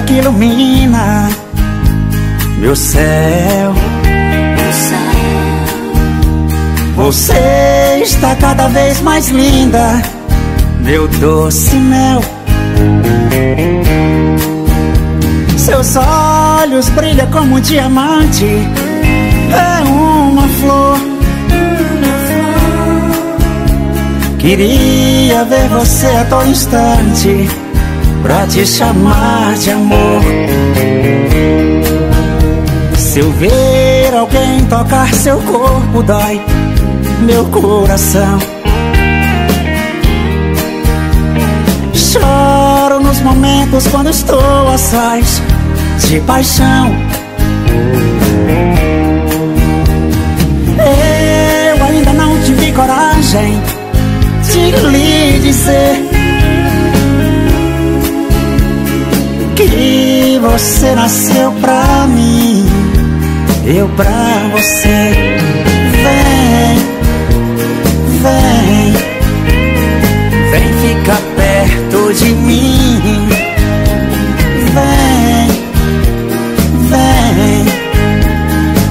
estrela que ilumina meu céu. Você está cada vez mais linda, meu doce mel. Seus olhos brilham como um diamante, é uma flor. Queria ver você a todo instante, pra te chamar de amor. Se eu ver alguém tocar seu corpo, dói meu coração. Choro nos momentos quando estou assaz de paixão. Eu ainda não tive coragem de lhe dizer que você nasceu pra mim, eu pra você. Vem, vem, vem ficar perto de mim. Vem, vem,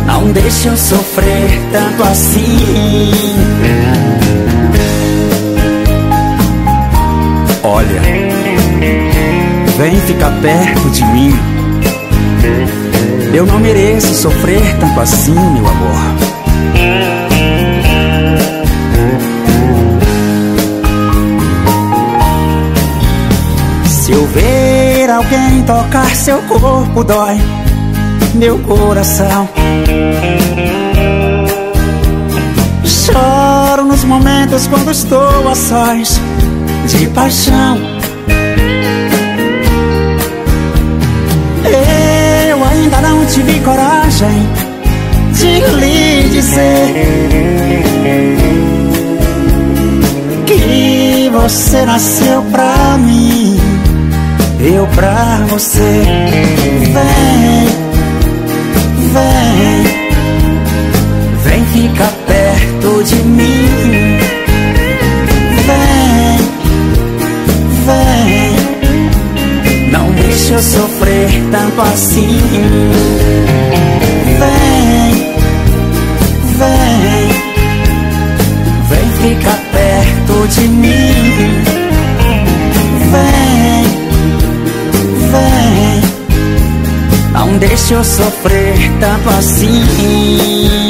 não deixa eu sofrer tanto assim. Olha, vem ficar perto de mim. Eu não mereço sofrer tanto assim, meu amor. Se eu ver alguém tocar seu corpo, dói meu coração. Choro nos momentos quando estou a sós de paixão. Eu ainda não tive coragem de lhe dizer que você nasceu pra mim, eu pra você. Vem, vem, vem ficar perto de mim. Não deixa eu sofrer tanto assim. Vem, vem, vem ficar perto de mim. Vem, vem, não deixa eu sofrer tanto assim.